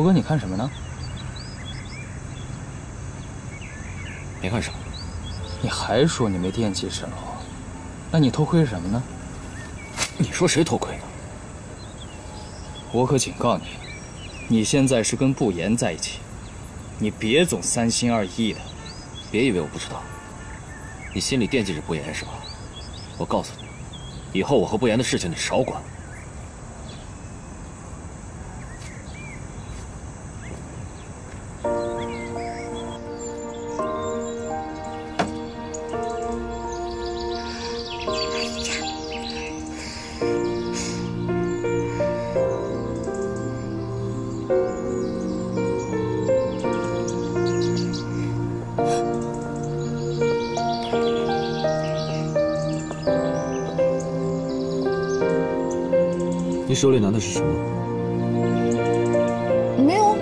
猴哥，你看什么呢？没看什么。你还说你没惦记沈浩，那你偷窥什么呢？你说谁偷窥呢？我可警告你，你现在是跟不言在一起，你别总三心二意的。别以为我不知道，你心里惦记着不言是吧？我告诉你，以后我和不言的事情你少管。 手里拿的是什么？没有。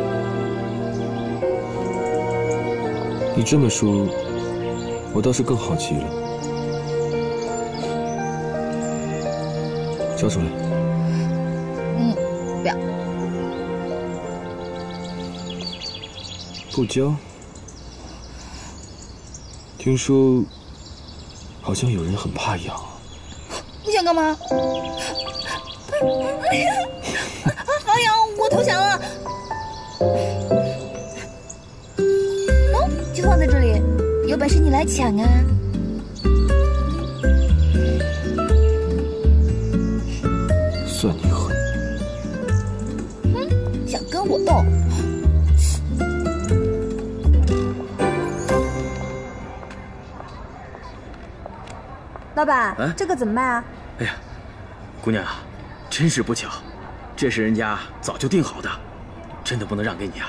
你这么说，我倒是更好奇了。交出来。不要。不交？听说，好像有人很怕痒。你想干嘛？ 哎呀，好痒！我投降了。就放在这里，有本事你来抢啊！算你狠。想跟我斗？老板，哎、这个怎么卖啊？哎呀，姑娘啊！ 真是不巧，这是人家早就定好的，真的不能让给你啊。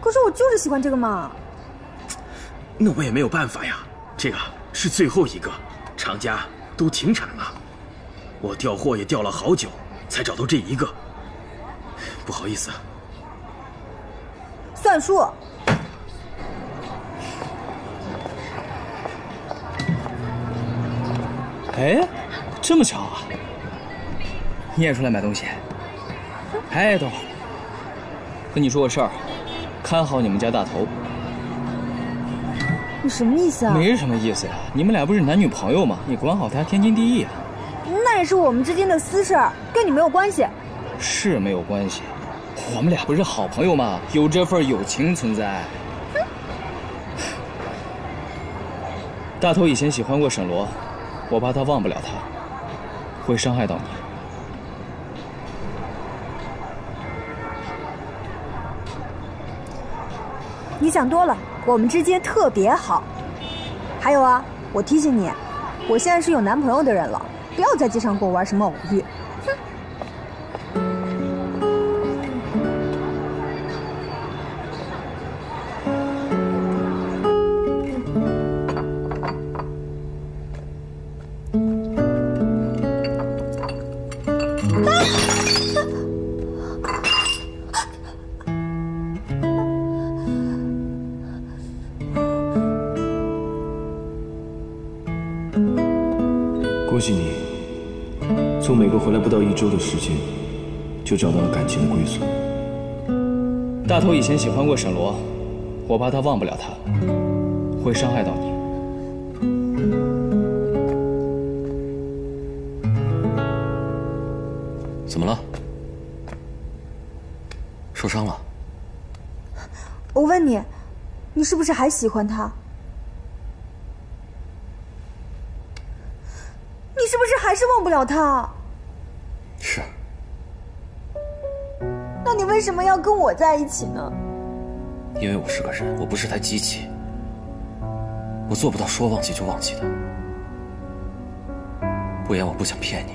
可是我就是喜欢这个嘛。那我也没有办法呀，这个是最后一个，厂家都停产了，我调货也调了好久才找到这一个。不好意思啊。算数。哎，这么巧啊！ 你也出来买东西？哎，等会儿，跟你说个事儿，看好你们家大头。你什么意思啊？没什么意思呀，你们俩不是男女朋友吗？你管好他天经地义啊。那也是我们之间的私事，跟你没有关系。是没有关系，我们俩不是好朋友吗？有这份友情存在。大头以前喜欢过沈罗，我怕他忘不了他，会伤害到你。 你想多了，我们之间特别好。还有啊，我提醒你，我现在是有男朋友的人了，不要在街上跟我玩什么偶遇。哼。恭喜你，从美国回来不到一周的时间，就找到了感情的归宿。大头以前喜欢过沈罗，我怕他忘不了他，会伤害到你。怎么了？受伤了？我问你，你是不是还喜欢他？ 你是不是还是忘不了他？是。那你为什么要跟我在一起呢？因为我是个人，我不是台机器，我做不到说忘记就忘记的。不言，我不想骗你，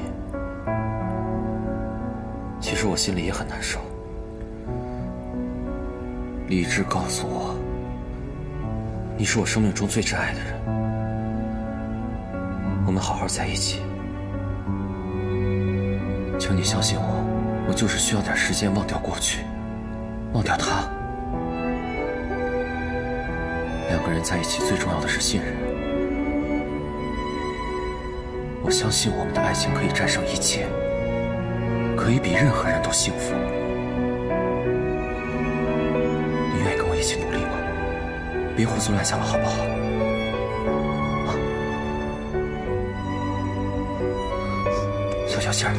其实我心里也很难受。理智告诉我，你是我生命中最挚爱的人。 我们好好在一起，请你相信我，我就是需要点时间忘掉过去，忘掉他。两个人在一起最重要的是信任，我相信我们的爱情可以战胜一切，可以比任何人都幸福。别胡思乱想了，好不好？啊，小心儿。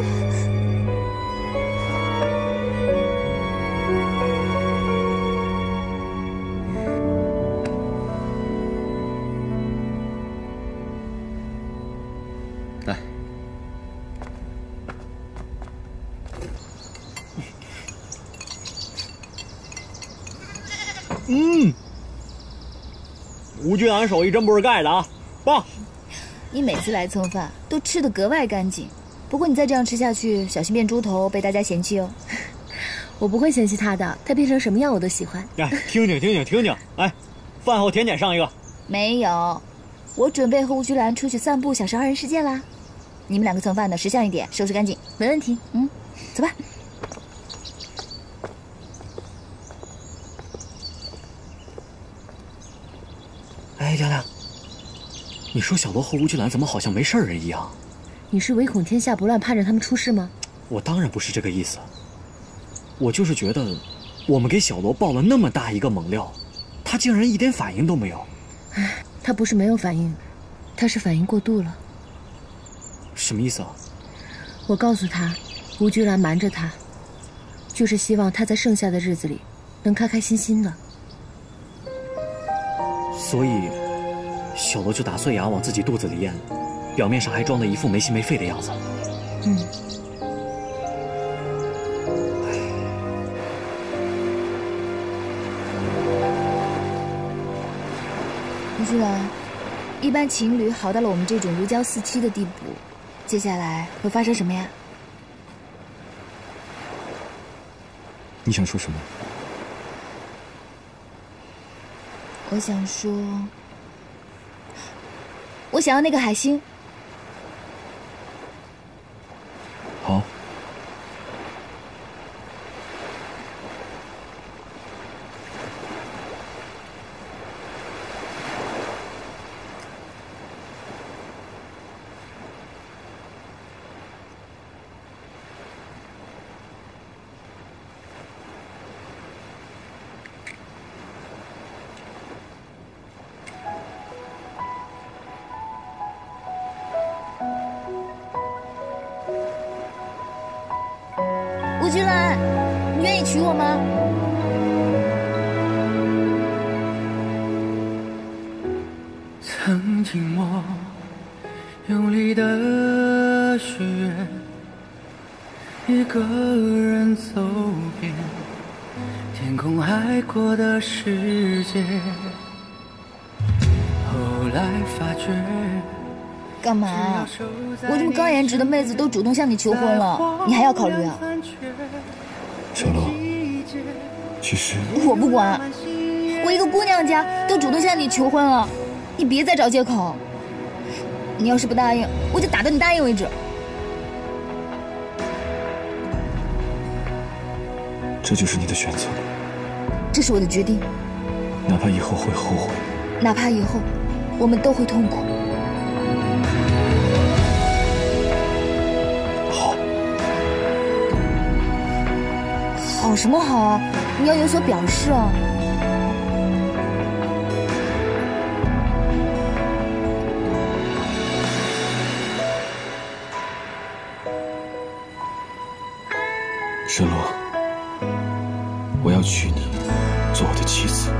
胡俊兰手艺真不是盖的啊，棒！你每次来蹭饭都吃得格外干净，不过你再这样吃下去，小心变猪头被大家嫌弃哦。我不会嫌弃他的，他变成什么样我都喜欢。哎，听听，哎，饭后甜点上一个。没有，我准备和胡俊兰出去散步，享受二人世界啦。你们两个蹭饭的识相一点，收拾干净。没问题，嗯，走吧。 哎，亮亮，你说小罗和吴俊兰怎么好像没事人一样？你是唯恐天下不乱，盼着他们出事吗？我当然不是这个意思。我就是觉得，我们给小罗爆了那么大一个猛料，他竟然一点反应都没有。哎，他不是没有反应，他是反应过度了。什么意思啊？我告诉他，吴俊兰瞒着他，就是希望他在剩下的日子里能开开心心的。 所以，小罗就打碎牙往自己肚子里咽，表面上还装得一副没心没肺的样子。嗯。胡俊兰，一般情侣好到了我们这种如胶似漆的地步，接下来会发生什么呀？你想说什么？ 我想说，我想要那个海星。好。胡俊兰，你愿意娶我吗？曾经我用力的许愿，一个人走遍天空海阔的世界。后来发觉，干嘛啊？我这么高颜值的妹子都主动向你求婚了，你还要考虑啊？ 小罗，其实我不管，我一个姑娘家都主动向你求婚了，你别再找借口。你要是不答应，我就打到你答应为止。这就是你的选择，这是我的决定。哪怕以后会后悔，哪怕以后我们都会痛苦。好。 好什么好啊！你要有所表示啊！沈洛，我要娶你做我的妻子。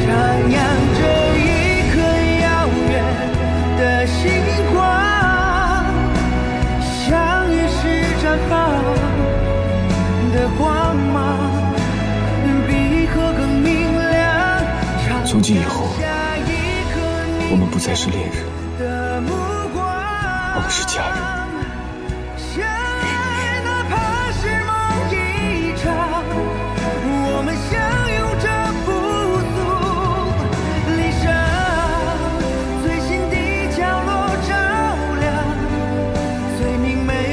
徜徉着一颗遥远的星光。 绽放的光芒，比火更明亮。从今以后，我们不再是恋人，我们是家人。哪怕是梦一场，我们相拥着不诉离殇，最心底角落照亮最明媚。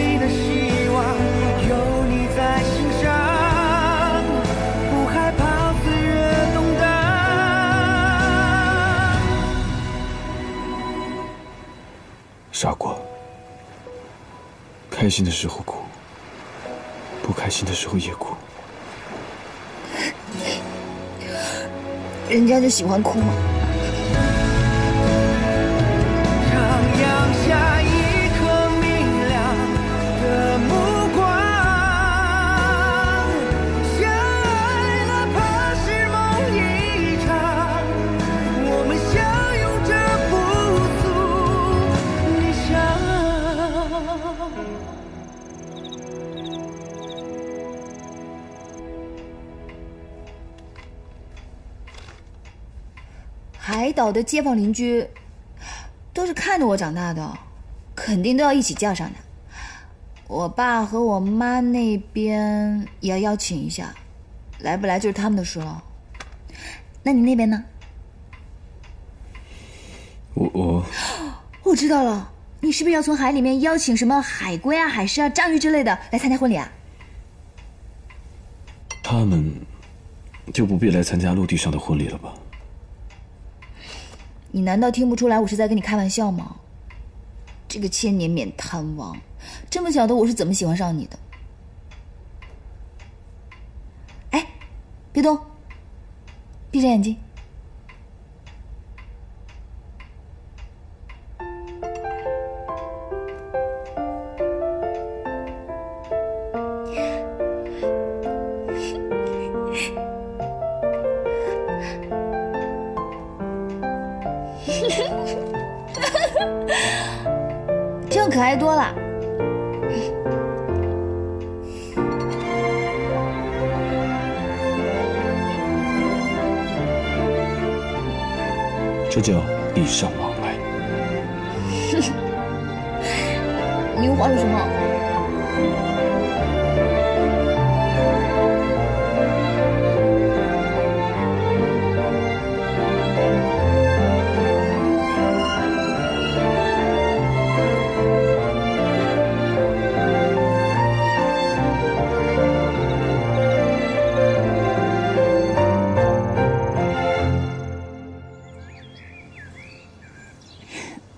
傻瓜，开心的时候哭，不开心的时候也哭。人家就喜欢哭嘛。徜徉下一颗明亮的目光，相爱哪怕是梦一场，我们相拥着不诉你想。海岛的街坊邻居。 都是看着我长大的，肯定都要一起叫上的。我爸和我妈那边也要邀请一下，来不来就是他们的事了。那你那边呢？我知道了，你是不是要从海里面邀请什么海龟啊、海狮啊、章鱼之类的来参加婚礼啊？他们就不必来参加陆地上的婚礼了吧？ 你难道听不出来我是在跟你开玩笑吗？这个千年免贪王，真不晓得我是怎么喜欢上你的。哎，别动，闭着眼睛。这样可爱多了。这叫礼尚往来。你又画了什么？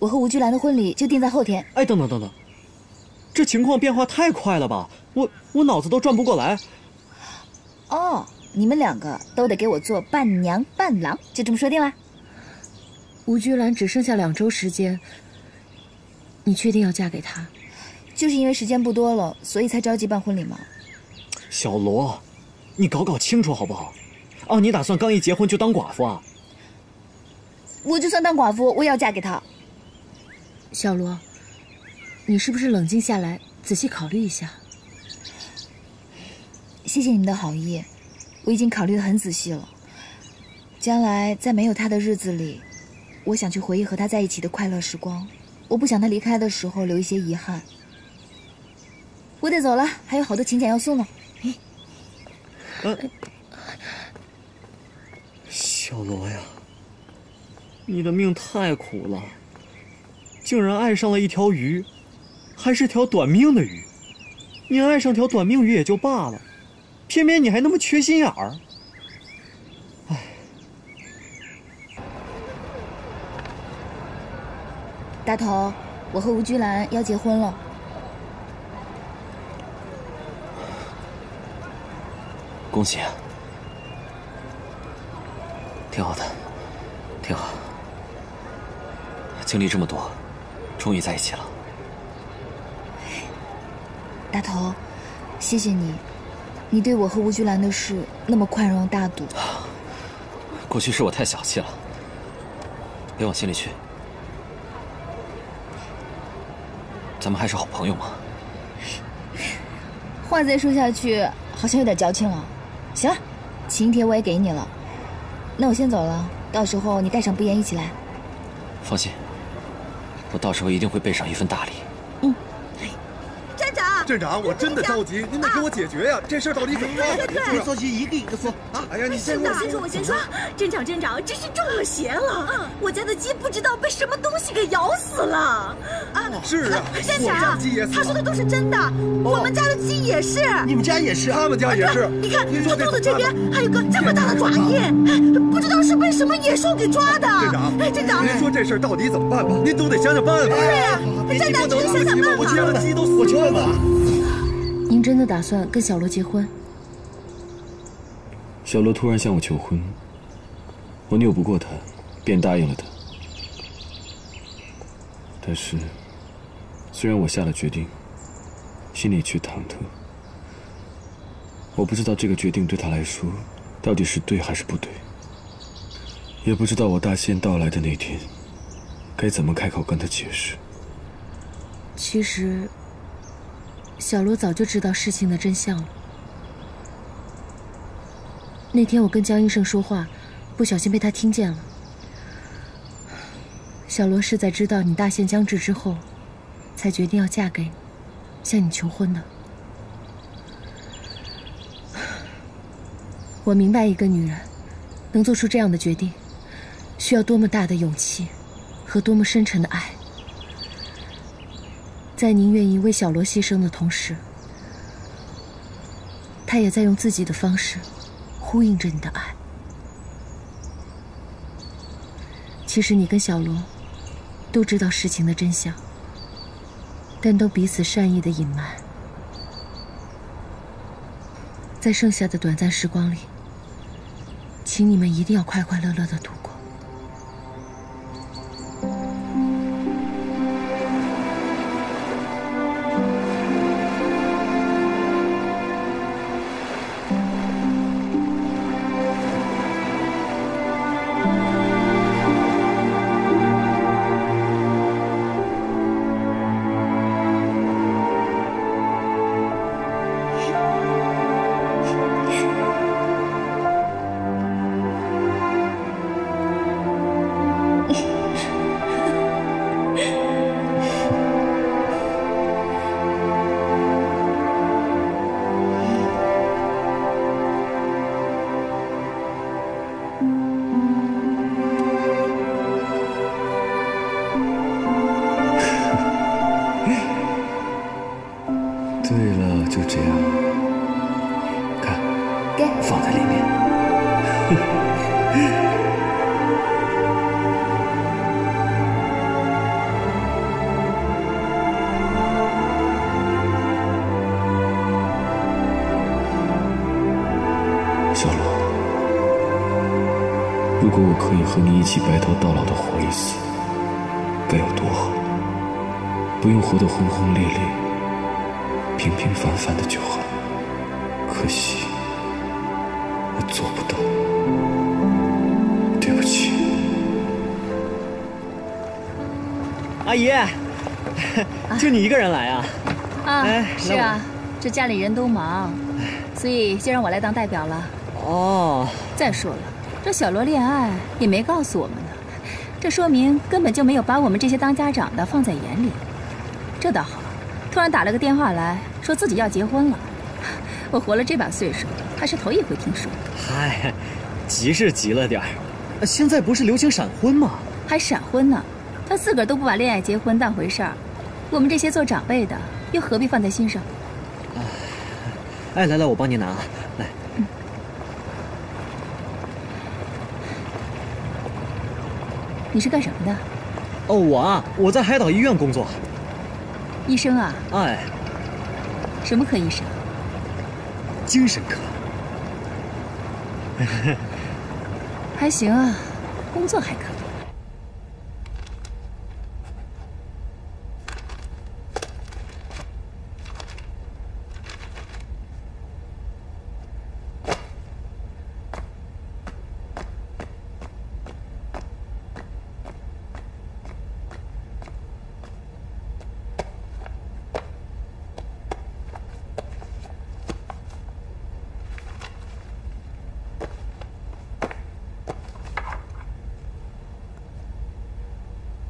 我和胡俊兰的婚礼就定在后天。哎，等等等等，这情况变化太快了吧？我脑子都转不过来。哦，你们两个都得给我做伴娘伴郎，就这么说定了。胡俊兰只剩下2周时间，你确定要嫁给他？就是因为时间不多了，所以才着急办婚礼吗？小罗，你搞清楚好不好？哦，你打算刚一结婚就当寡妇啊？我就算当寡妇，我也要嫁给他。 小罗，你是不是冷静下来，仔细考虑一下？谢谢你的好意，我已经考虑得很仔细了。将来在没有他的日子里，我想去回忆和他在一起的快乐时光。我不想他离开的时候留一些遗憾。我得走了，还有好多请柬要送呢。小罗呀，你的命太苦了。 竟然爱上了一条鱼，还是条短命的鱼。你爱上条短命鱼也就罢了，偏偏你还那么缺心眼儿。哎，大头，我和吴菊兰要结婚了。恭喜啊！挺好的，挺好。经历这么多。 终于在一起了，大头，谢谢你，你对我和吴菊兰的事那么宽容大度。过去是我太小气了，别往心里去。咱们还是好朋友嘛。话再说下去，好像有点矫情了。行了，请帖我也给你了，那我先走了，到时候你带上不言一起来。放心。 我到时候一定会备上一份大礼。嗯，站长，站长，我真的着急，您得给我解决呀！这事儿到底怎么办？对，索性一个一个说啊！哎呀，你先说，先说，我先说。站长，真是中了邪了！我家的鸡不知道被什么东西给咬死了。啊，是啊，站长，他说的都是真的，我们家的鸡也是，你们家也是，他们家也是。你看，它肚子这边还有个这么大的爪印，不知道是被什么野兽给抓的。站长，您说这事儿到底怎么办吧？您都得想想。 对呀，站长，您想想办法。我去问问。您真的打算跟小罗结婚？小罗突然向我求婚，我拗不过他，便答应了他。但是，虽然我下了决定，心里却忐忑。我不知道这个决定对他来说到底是对还是不对，也不知道我大限到来的那天，该怎么开口跟他解释。其实，小罗早就知道事情的真相了。 那天我跟江医生说话，不小心被他听见了。小罗是在知道你大限将至之后，才决定要嫁给你，向你求婚的。我明白一个女人能做出这样的决定，需要多么大的勇气和多么深沉的爱。在您愿意为小罗牺牲的同时，她也在用自己的方式 呼应着你的爱。其实你跟小罗都知道事情的真相，但都彼此善意的隐瞒。在剩下的短暂时光里，请你们一定要快快乐乐的度过。 和你一起白头到老的活一次，该有多好！不用活得轰轰烈烈、平平凡凡的就好。可惜，我做不到，对不起。阿姨，就你一个人来啊？啊，哎、是啊，这家里人都忙，所以就让我来当代表了。哦，再说了。 这小罗恋爱也没告诉我们呢，这说明根本就没有把我们这些当家长的放在眼里。这倒好，突然打了个电话来说自己要结婚了，我活了这把岁数还是头一回听说。嗨，急是急了点儿，现在不是流行闪婚吗？还闪婚呢？他自个儿都不把恋爱结婚当回事儿，我们这些做长辈的又何必放在心上？哎，来来，我帮您拿啊，来。 你是干什么的？哦，我啊，我在海岛医院工作。医生啊？哎。什么科医生？精神科。还行啊，工作还可以。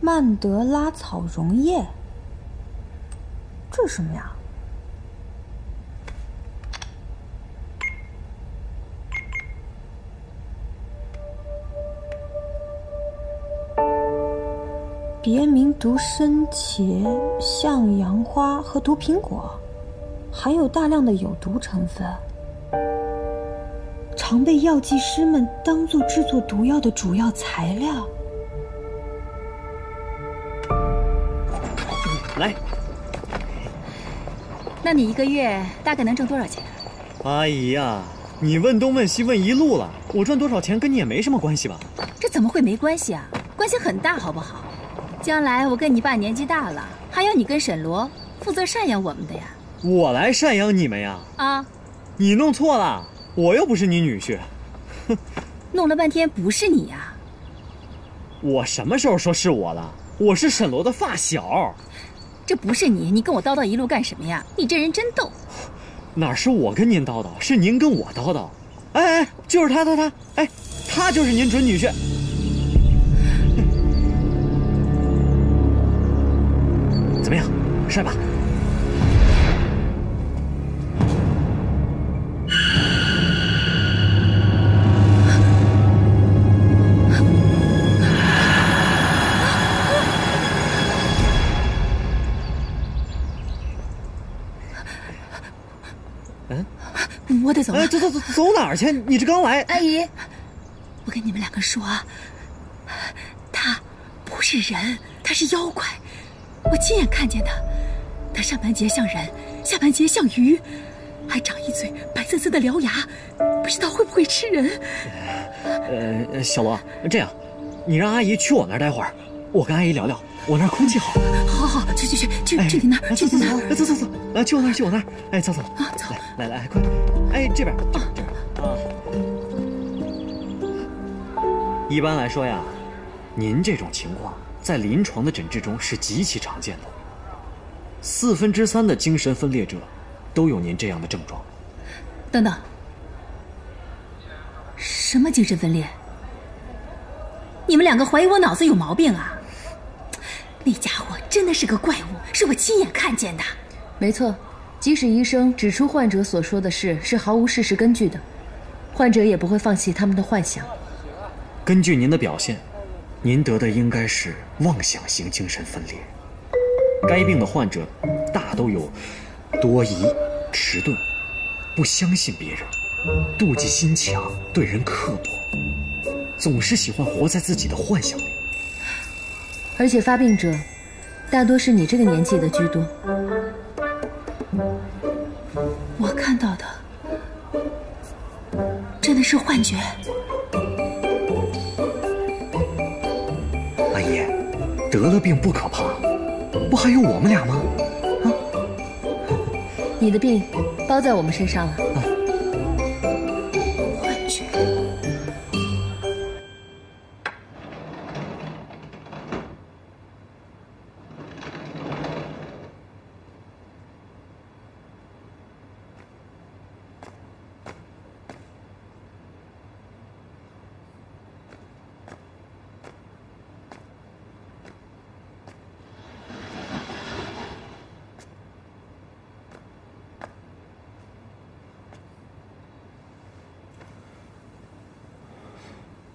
曼德拉草溶液，这是什么呀？别名毒参茄、向阳花和毒苹果，含有大量的有毒成分，常被药剂师们当作制作毒药的主要材料。 来，那你一个月大概能挣多少钱？阿姨呀，你问东问西问一路了，我赚多少钱跟你也没什么关系吧？这怎么会没关系啊？关系很大，好不好？将来我跟你爸年纪大了，还要你跟沈罗负责赡养我们的呀。我来赡养你们呀？啊，你弄错了，我又不是你女婿。哼，弄了半天不是你呀？我什么时候说是我了？我是沈罗的发小。这不是你，你跟我叨叨一路干什么呀？你这人真逗。 哪是我跟您叨叨，是您跟我叨叨。哎哎，就是他，哎，他就是您准女婿。怎么样，帅吧？我得走了。哎，走哪儿去？你这刚来。阿姨，我跟你们两个说啊，他不是人，他是妖怪。我亲眼看见他，他上半截像人，下半截像鱼，还长一嘴白森森的獠牙，不知道会不会吃人。小罗，这样，你让阿姨去我那儿待会儿，我跟阿姨聊聊。我那儿空气好。好，去你那儿，去你那儿。走，啊，去我那儿，哎，走啊，走，来，快。 哎，这边啊！一般来说呀，您这种情况在临床的诊治中是极其常见的。3/4的精神分裂者都有您这样的症状。等等，什么精神分裂？你们两个怀疑我脑子有毛病啊？那家伙真的是个怪物，是我亲眼看见的。没错。 即使医生指出患者所说的事是毫无事实根据的，患者也不会放弃他们的幻想。根据您的表现，您得的应该是妄想型精神分裂。该病的患者大都有多疑、迟钝、不相信别人、妒忌心强、对人刻薄，总是喜欢活在自己的幻想里。而且发病者大多是你这个年纪的居多。 我看到的真的是幻觉，阿姨，得了病不可怕，不还有我们俩吗？啊，你的病包在我们身上了。啊，幻觉。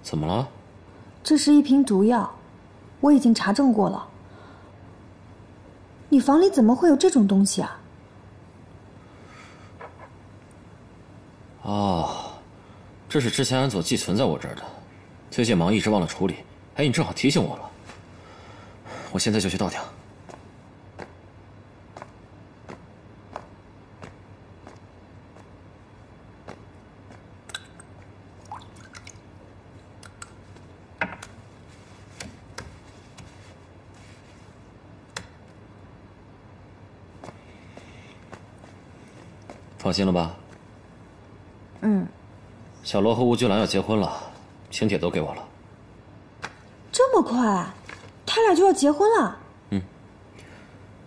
怎么了？这是一瓶毒药，我已经查证过了。你房里怎么会有这种东西啊？哦，这是之前安佐寄存在我这儿的，最近忙一直忘了处理。哎，你正好提醒我了，我现在就去倒掉。 放心了吧？嗯。小罗和吴俊兰要结婚了，请帖都给我了。这么快，他俩就要结婚了？嗯。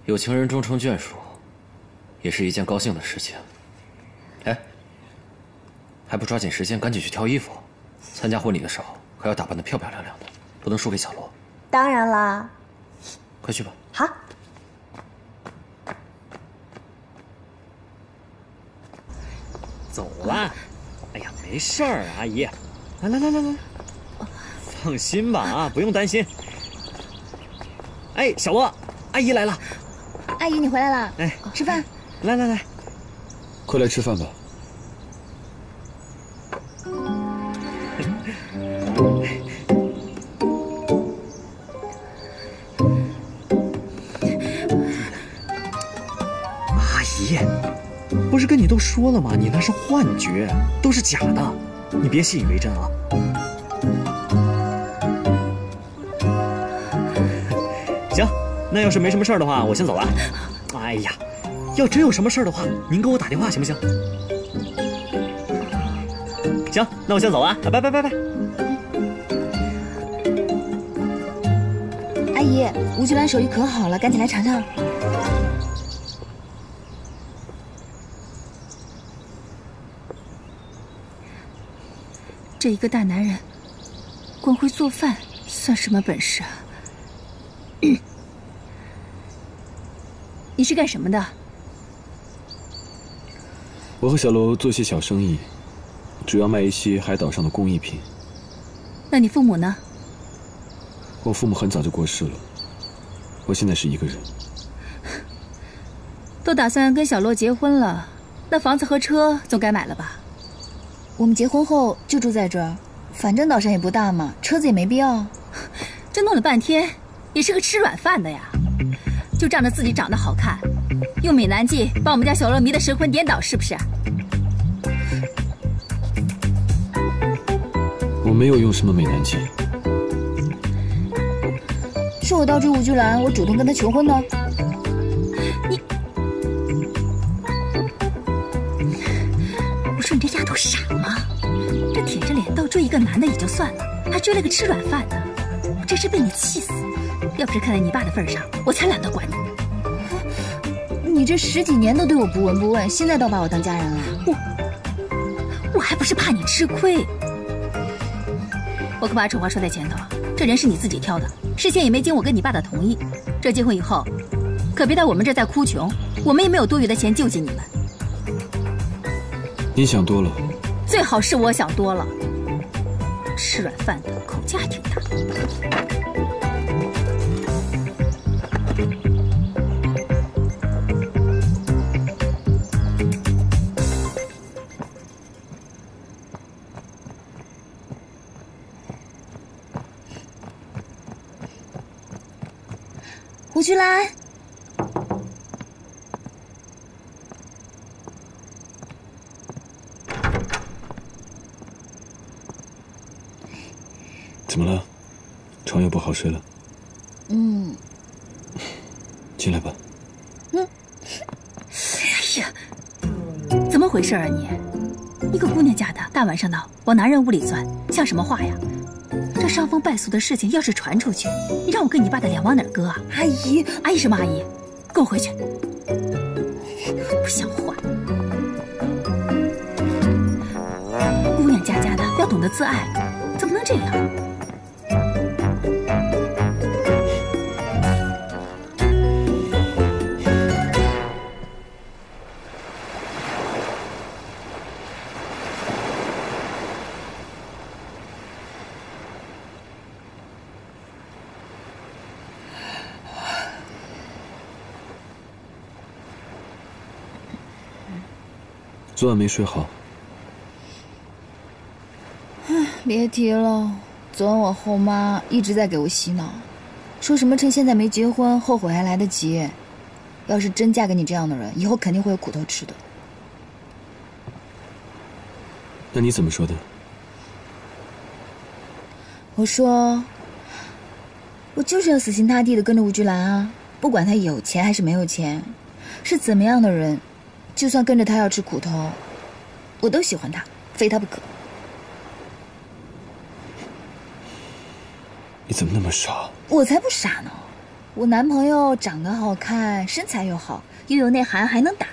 有情人终成眷属，也是一件高兴的事情。哎，还不抓紧时间赶紧去挑衣服？参加婚礼的时候可要打扮得漂漂亮亮的，不能输给小罗。当然啦。快去吧。好。 走了，哎呀，没事儿，阿姨，来，放心吧啊，不用担心。哎，小罗，阿姨来了。阿姨，你回来了。哎，吃饭。来，快来吃饭吧。阿姨。 不不是跟你都说了吗？你那是幻觉，都是假的，你别信以为真啊。行，那要是没什么事儿的话，我先走了。哎呀，要真有什么事儿的话，您给我打电话行不行？行，那我先走了，拜拜。阿姨，吴俊兰手艺可好了，赶紧来尝尝。 这一个大男人，光会做饭算什么本事啊？你是干什么的？我和小楼做些小生意，主要卖一些海岛上的工艺品。那你父母呢？我父母很早就过世了，我现在是一个人。都打算跟小楼结婚了，那房子和车总该买了吧？ 我们结婚后就住在这儿，反正岛上也不大嘛，车子也没必要。这弄了半天，也是个吃软饭的呀！就仗着自己长得好看，用美男计把我们家小乐迷得神魂颠倒，是不是？我没有用什么美男计，是我倒追吴俊兰，我主动跟她求婚的。你，我说你这丫头傻。 铁着脸倒追一个男的也就算了，还追了个吃软饭的，我真是被你气死！要不是看在你爸的份上，我才懒得管你。你这十几年都对我不闻不问，现在倒把我当家人了？我还不是怕你吃亏。我可把丑话说在前头，这人是你自己挑的，事先也没经我跟你爸的同意。这结婚以后，可别到我们这儿再哭穷，我们也没有多余的钱救济你们。你想多了。 最好是我想多了，吃软饭的口价挺大。胡俊兰。 怎么了？床又不好睡了？进来吧。哎呀，怎么回事啊你？一个姑娘家的，大晚上的往男人屋里钻，像什么话呀？这伤风败俗的事情要是传出去，你让我跟你爸的脸往哪儿搁啊？阿姨，阿姨什么阿姨？跟我回去！不像话！姑娘家家的要懂得自爱，怎么能这样？ 昨晚没睡好。唉，别提了，昨晚我后妈一直在给我洗脑，说什么趁现在没结婚，后悔还来得及。要是真嫁给你这样的人，以后肯定会有苦头吃的。那你怎么说的？我说，我就是要死心塌地的跟着吴菊兰啊，不管她有钱还是没有钱，是怎么样的人。 就算跟着他要吃苦头，我都喜欢他，非他不可。你怎么那么傻？我才不傻呢！我男朋友长得好看，身材又好，又有内涵，还能打，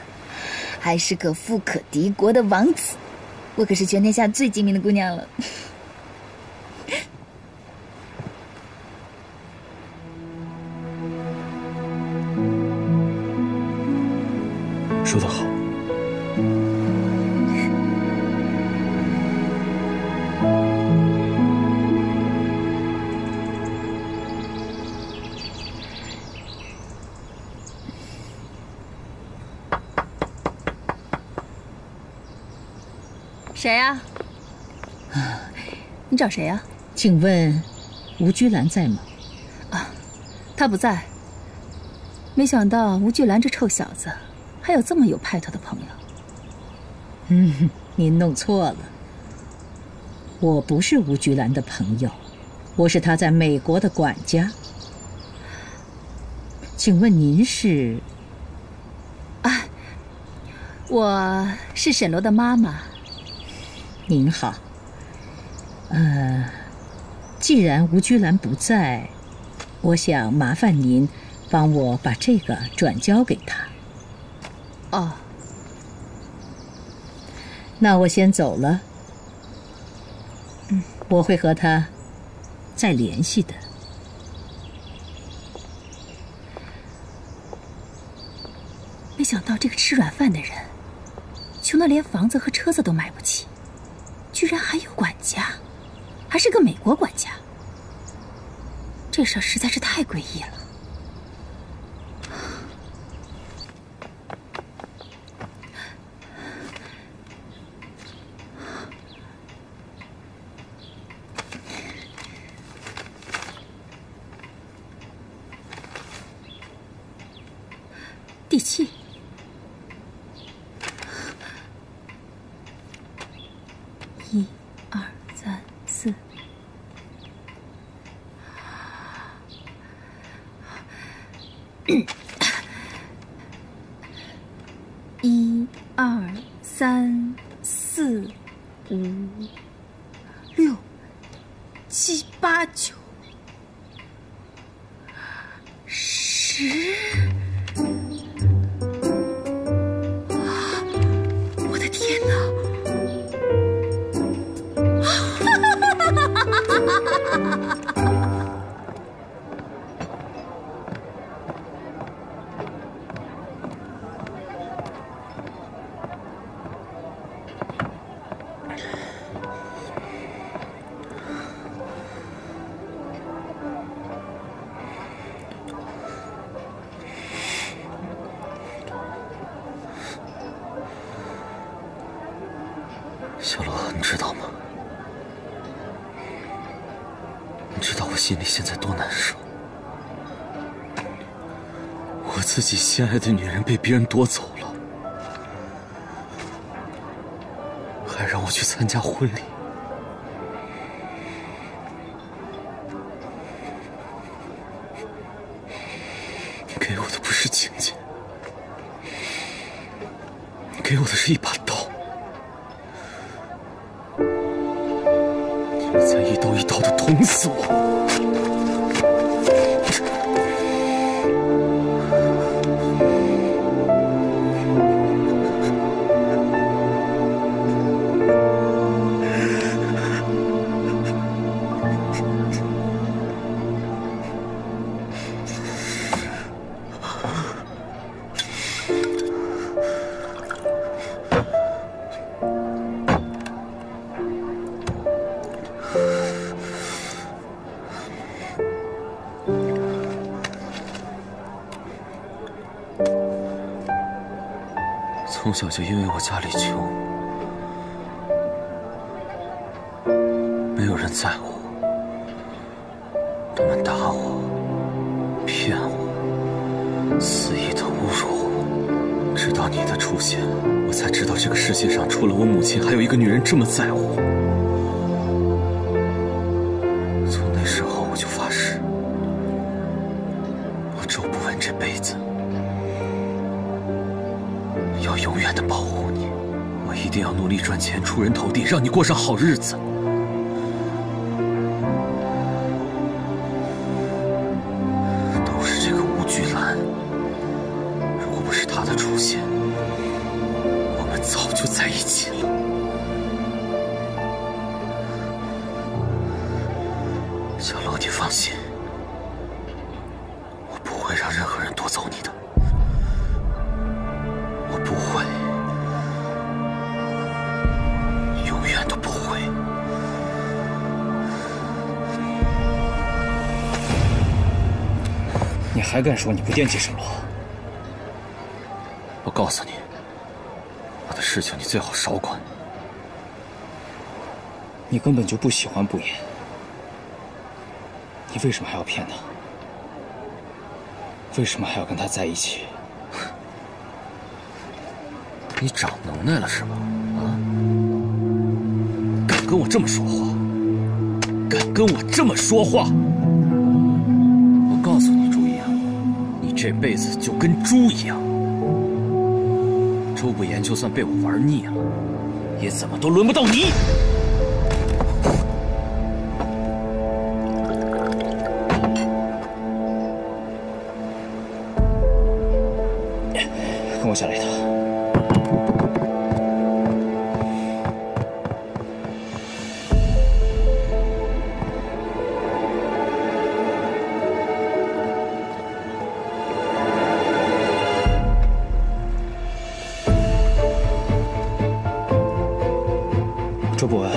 还是个富可敌国的王子。我可是全天下最精明的姑娘了。说得好。 谁呀？啊，你找谁呀？请问吴菊兰在吗？啊，她不在。没想到吴菊兰这臭小子还有这么有派头的朋友。您弄错了，我不是吴菊兰的朋友，我是她在美国的管家。请问您是？啊，我是沈罗的妈妈。您好。既然吴菊兰不在，我想麻烦您帮我把这个转交给她。哦。 那我先走了，我会和他再联系的。没想到这个吃软饭的人，穷得连房子和车子都买不起，居然还有管家，还是个美国管家。这事儿实在是太诡异了。 地契，1、2、3、4，1、2、3、4、5、6、7、8、9、10。 小罗，你知道吗？你知道我心里现在多难受。我自己心爱的女人被别人夺走了，还让我去参加婚礼。你给我的不是情节，你给我的是一把刀。 再一刀一刀的捅死我！从小就因为我家里穷，没有人在乎，他们打我、骗我、肆意的侮辱我，直到你的出现，我才知道这个世界上除了我母亲，还有一个女人这么在乎我。从那时候我就发誓，我周不文这辈子。 要永远的保护你，我一定要努力赚钱，出人头地，让你过上好日子。都是这个吴菊兰，如果不是她的出现，我们早就在一起了。小罗，你放心，我不会让任何人夺走你的。 不会，永远都不会。你还敢说你不惦记沈罗？我告诉你，我的事情你最好少管。你根本就不喜欢不言，你为什么还要骗他？为什么还要跟他在一起？ 你长能耐了是吧？啊！跟我这么说话？敢跟我这么说话？我告诉你，朱一阳，你这辈子就跟猪一样。周不言就算被我玩腻了，也怎么都轮不到你。 下来一趟。周不言，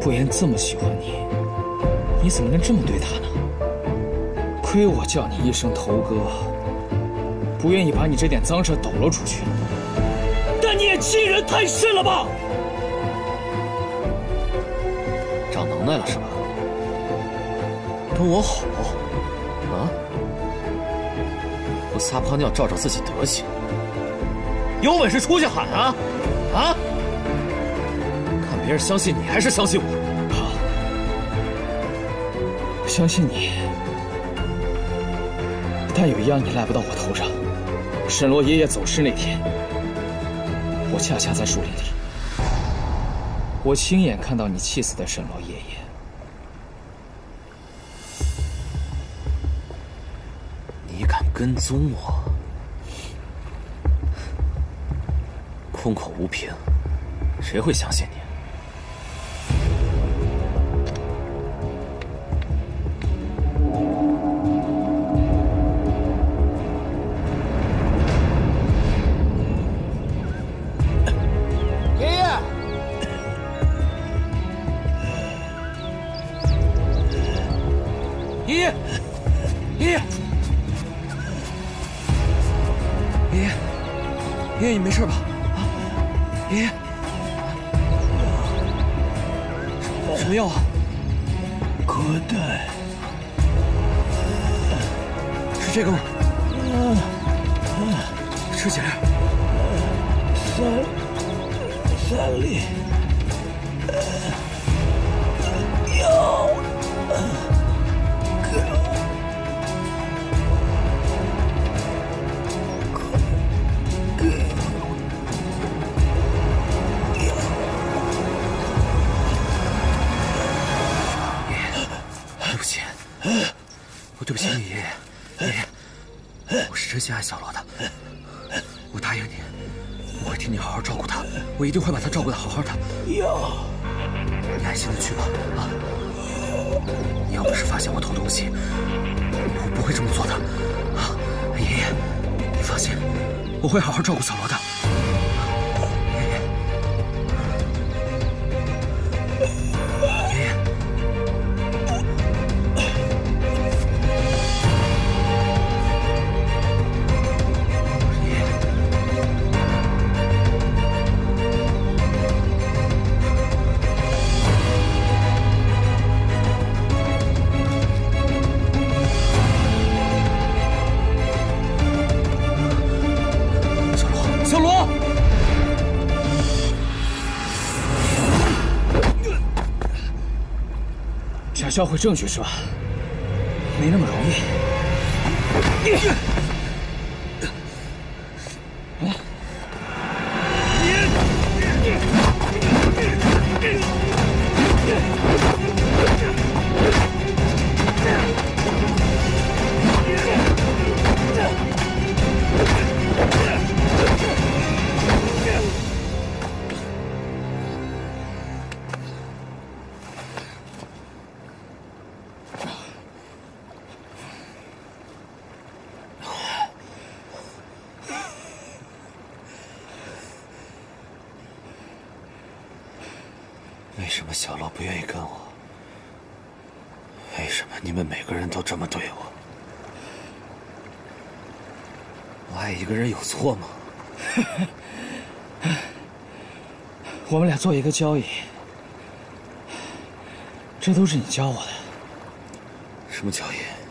不言这么喜欢你，你怎么能这么对他呢？亏我叫你一声头哥。 不愿意把你这点脏事抖露出去，但你也欺人太甚了吧！长能耐了是吧？跟我吼啊！不撒泡尿照照自己德行，有本事出去喊啊！啊！看别人相信你还是相信我？好，相信你，但有一样你赖不到我头上。 沈罗爷爷走失那天，我恰恰在树林里，我亲眼看到你气死的沈罗爷爷。你敢跟踪我？空口无凭，谁会相信你？ 我一定会把他照顾得好好的，你安心的去吧，啊！你要不是发现我偷东西，我不会这么做的，啊！爷爷，你放心，我会好好照顾小罗的。 销毁证据是吧？没那么容易。错吗？我们俩做一个交易，这都是你教我的。什么交易？